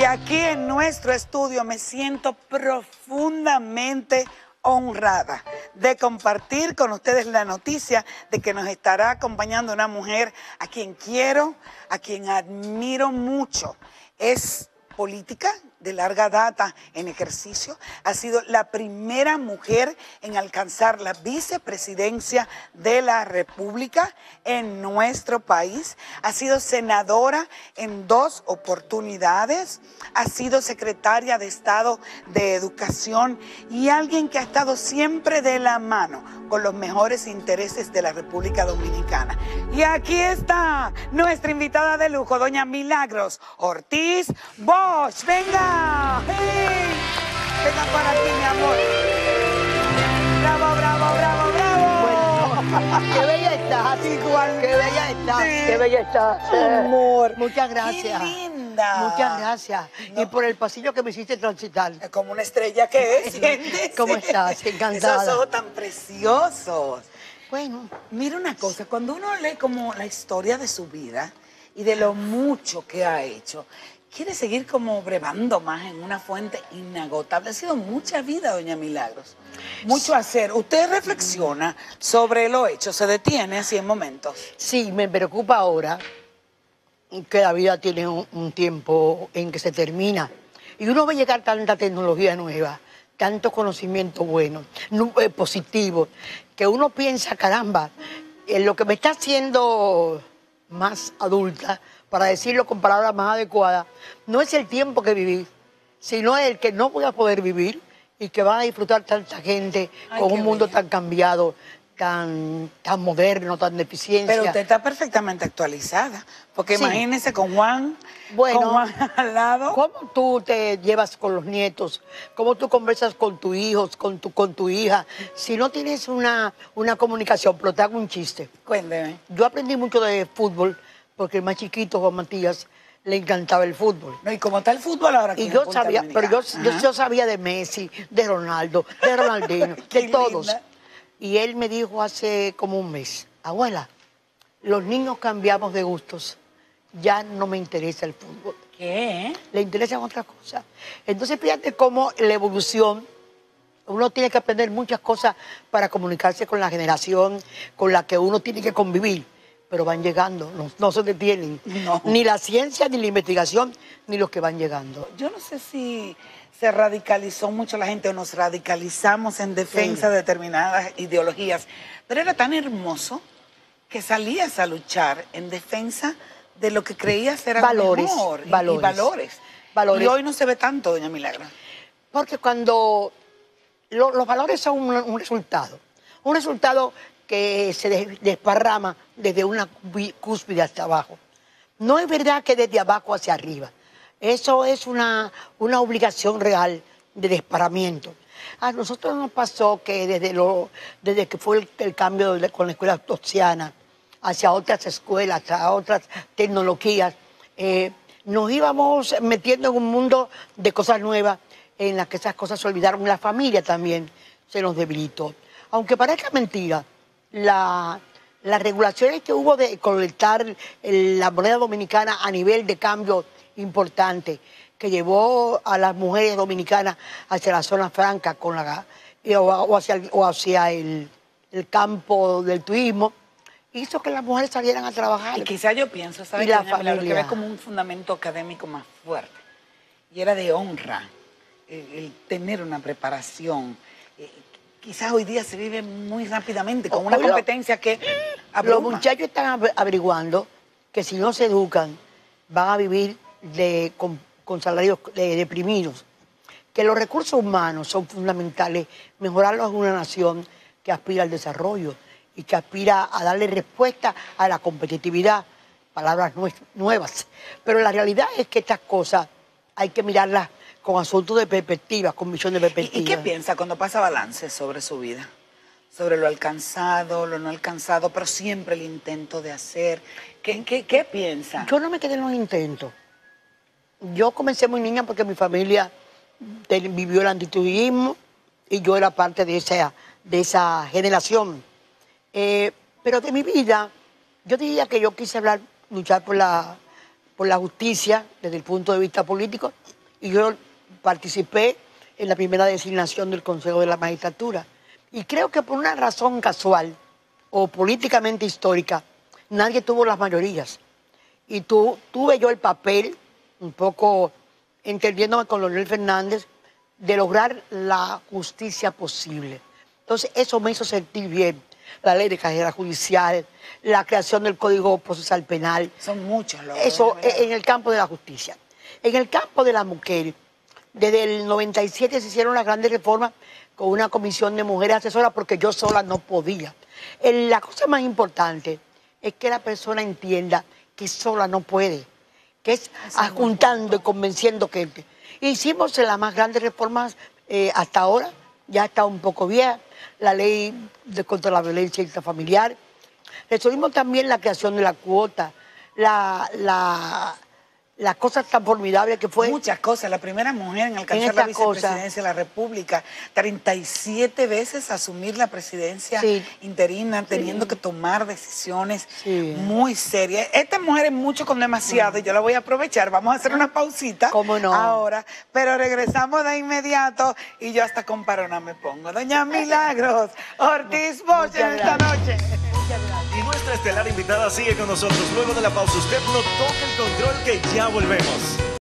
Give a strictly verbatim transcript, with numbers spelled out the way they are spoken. Y aquí en nuestro estudio me siento profundamente honrada de compartir con ustedes la noticia de que nos estará acompañando una mujer a quien quiero, a quien admiro mucho. Es política de larga data en ejercicio, ha sido la primera mujer en alcanzar la vicepresidencia de la República en nuestro país, ha sido senadora en dos oportunidades, ha sido secretaria de Estado de Educación y alguien que ha estado siempre de la mano con los mejores intereses de la República Dominicana. Y aquí está nuestra invitada de lujo, doña Milagros Ortiz Bosch. ¡Venga! ¡Hey! ¡Venga para aquí, mi amor! ¡Bravo, bravo, bravo, bravo! Bueno, ¡qué bella estás! Igual. ¡Qué bella estás! Sí. ¡Qué bella estás! ¡Amor! Muchas gracias. ¡Qué linda! Muchas gracias. No. Y por el pasillo que me hiciste transitar. Como una estrella que es. ¿Sientes? ¿Cómo estás? Encantada. Esos ojos tan preciosos. Bueno, mira una cosa. Cuando uno lee como la historia de su vida y de lo mucho que ha hecho, quiere seguir como brevando más en una fuente inagotable. Ha sido mucha vida, doña Milagros. Mucho hacer. ¿Usted reflexiona sobre lo hecho? ¿Se detiene así en momentos? Sí, me preocupa ahora que la vida tiene un, un tiempo en que se termina. Y uno va a llegar tanta tecnología nueva, tanto conocimiento bueno, positivo, que uno piensa, caramba, en lo que me está haciendo más adulta, para decirlo con palabras más adecuadas, no es el tiempo que viví, sino el que no voy a poder vivir y que van a disfrutar tanta gente. Ay, con un mundo bella. tan cambiado, tan, tan moderno, tan de eficiencia. Pero usted está perfectamente actualizada, porque sí. Imagínese con Juan, bueno, con Juan al lado. ¿Cómo tú te llevas con los nietos? ¿Cómo tú conversas con tus hijos, con tu, con tu hija? Si no tienes una, una comunicación, pero te hago un chiste. Cuénteme. Yo aprendí mucho de fútbol, porque el más chiquito, Juan Matías, le encantaba el fútbol. No, y como está el fútbol ahora aquí. Y yo sabía, pero yo, yo, yo sabía de Messi, de Ronaldo, de Ronaldinho, de todos. Linda. Y él me dijo hace como un mes, abuela, los niños cambiamos de gustos, ya no me interesa el fútbol. ¿Qué? Le interesan otras cosas. Entonces, fíjate cómo la evolución, uno tiene que aprender muchas cosas para comunicarse con la generación con la que uno tiene que convivir. Pero van llegando, no, no se detienen. No. Ni la ciencia, ni la investigación, ni los que van llegando. Yo no sé si se radicalizó mucho la gente o nos radicalizamos en defensa sí. de determinadas ideologías, pero era tan hermoso que salías a luchar en defensa de lo que creías era valores, mejor. Valores, y, y valores. valores. Y hoy no se ve tanto, doña Milagros. Porque cuando lo, los valores son un, un resultado, un resultado que se desparrama desde una cúspide hasta abajo. No es verdad que desde abajo hacia arriba. Eso es una, una obligación real de desparramiento. A nosotros nos pasó que desde, lo, desde que fue el, el cambio de, con la escuela astosiana hacia otras escuelas, hacia otras tecnologías, eh, nos íbamos metiendo en un mundo de cosas nuevas en las que esas cosas se olvidaron. La familia también se nos debilitó. Aunque parezca mentira, La, las regulaciones que hubo de colectar el, la moneda dominicana a nivel de cambio importante que llevó a las mujeres dominicanas hacia la zona franca con la, o, o hacia, el, o hacia el, el campo del turismo, hizo que las mujeres salieran a trabajar. Y quizá yo pienso, ¿sabes? Y la que familia. Lo que ve como un fundamento académico más fuerte. Y era de honra el, el tener una preparación. Quizás hoy día se vive muy rápidamente, con una Obvio, competencia que abruma. Los muchachos están averiguando que si no se educan, van a vivir de, con, con salarios de, deprimidos. Que los recursos humanos son fundamentales, mejorarlos en una nación que aspira al desarrollo y que aspira a darle respuesta a la competitividad, palabras nuevas. Pero la realidad es que estas cosas hay que mirarlas con asuntos de perspectiva, con visión de perspectiva. ¿Y qué piensa cuando pasa balance sobre su vida? Sobre lo alcanzado, lo no alcanzado, pero siempre el intento de hacer. ¿Qué, qué, qué piensa? Yo no me quedé en los intentos. Yo comencé muy niña porque mi familia vivió el antiturismo y yo era parte de esa, de esa generación. Eh, pero de mi vida, yo diría que yo quise hablar, luchar por la, por la justicia desde el punto de vista político, y yo participé en la primera designación del Consejo de la Magistratura. Y creo que por una razón casual o políticamente histórica, nadie tuvo las mayorías. Y tu, tuve yo el papel, un poco entendiéndome con Leonel Fernández, de lograr la justicia posible. Entonces, eso me hizo sentir bien. La ley de carrera judicial, la creación del Código Procesal Penal. Son muchos los... Eso en el campo de la justicia. En el campo de la mujer, desde el noventa y siete se hicieron las grandes reformas con una comisión de mujeres asesoras porque yo sola no podía. La cosa más importante es que la persona entienda que sola no puede, que es adjuntando y convenciendo gente. Hicimos las más grandes reformas eh, hasta ahora, ya está un poco vieja, la ley de contra la violencia intrafamiliar. Resolvimos también la creación de la cuota, la... la las cosas tan formidables que fue... Muchas cosas. La primera mujer en alcanzar en la vicepresidencia cosa. de la República. treinta y siete veces asumir la presidencia sí. interina, teniendo sí. que tomar decisiones sí. muy serias. Esta mujer es mucho con demasiado sí. y yo la voy a aprovechar. Vamos a hacer una pausita. ¿Cómo no? Ahora, pero regresamos de inmediato y yo hasta con parona me pongo. Doña Milagros Ortiz Bosch en esta noche. Y nuestra estelar invitada sigue con nosotros. Luego de la pausa, usted no toca el control que ya volvemos.